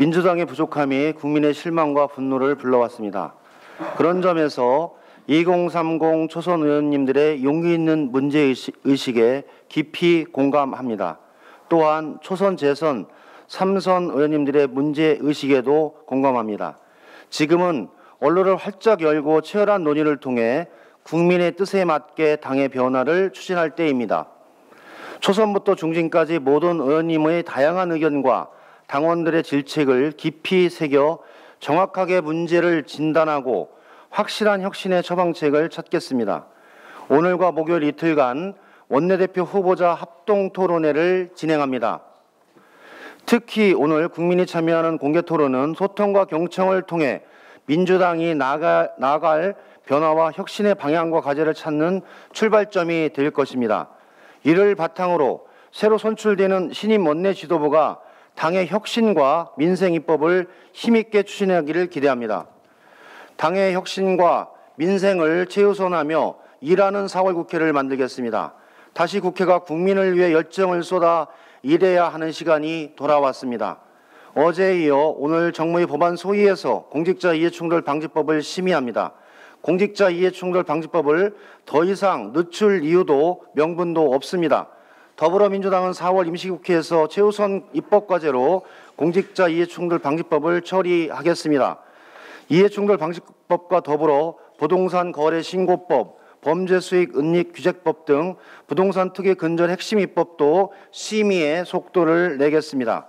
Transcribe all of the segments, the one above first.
민주당의 부족함이 국민의 실망과 분노를 불러왔습니다. 그런 점에서 2030 초선 의원님들의 용기 있는 문제의식에 깊이 공감합니다. 또한 초선 재선 3선 의원님들의 문제의식에도 공감합니다. 지금은 언론을 활짝 열고 치열한 논의를 통해 국민의 뜻에 맞게 당의 변화를 추진할 때입니다. 초선부터 중진까지 모든 의원님의 다양한 의견과 당원들의 질책을 깊이 새겨 정확하게 문제를 진단하고 확실한 혁신의 처방책을 찾겠습니다. 오늘과 목요일 이틀간 원내대표 후보자 합동토론회를 진행합니다. 특히 오늘 국민이 참여하는 공개토론은 소통과 경청을 통해 민주당이 나아갈 변화와 혁신의 방향과 과제를 찾는 출발점이 될 것입니다. 이를 바탕으로 새로 선출되는 신임 원내 지도부가 당의 혁신과 민생 입법을 힘있게 추진하기를 기대합니다. 당의 혁신과 민생을 최우선하며 일하는 4월 국회를 만들겠습니다. 다시 국회가 국민을 위해 열정을 쏟아 일해야 하는 시간이 돌아왔습니다. 어제에 이어 오늘 정무위 법안 소위에서 공직자 이해충돌 방지법을 심의합니다. 공직자 이해충돌 방지법을 더 이상 늦출 이유도 명분도 없습니다. 더불어민주당은 4월 임시국회에서 최우선 입법과제로 공직자 이해충돌 방지법을 처리하겠습니다. 이해충돌 방지법과 더불어 부동산 거래 신고법, 범죄수익 은닉 규제법 등 부동산 특위 근절 핵심 입법도 심의의 속도를 내겠습니다.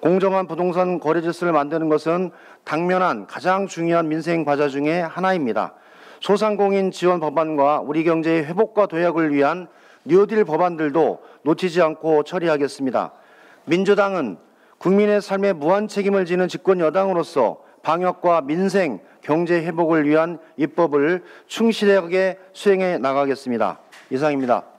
공정한 부동산 거래 질서를 만드는 것은 당면한 가장 중요한 민생 과제 중에 하나입니다. 소상공인 지원 법안과 우리 경제의 회복과 도약을 위한 뉴딜 법안들도 놓치지 않고 처리하겠습니다. 민주당은 국민의 삶에 무한 책임을 지는 집권 여당으로서 방역과 민생, 경제 회복을 위한 입법을 충실하게 수행해 나가겠습니다. 이상입니다.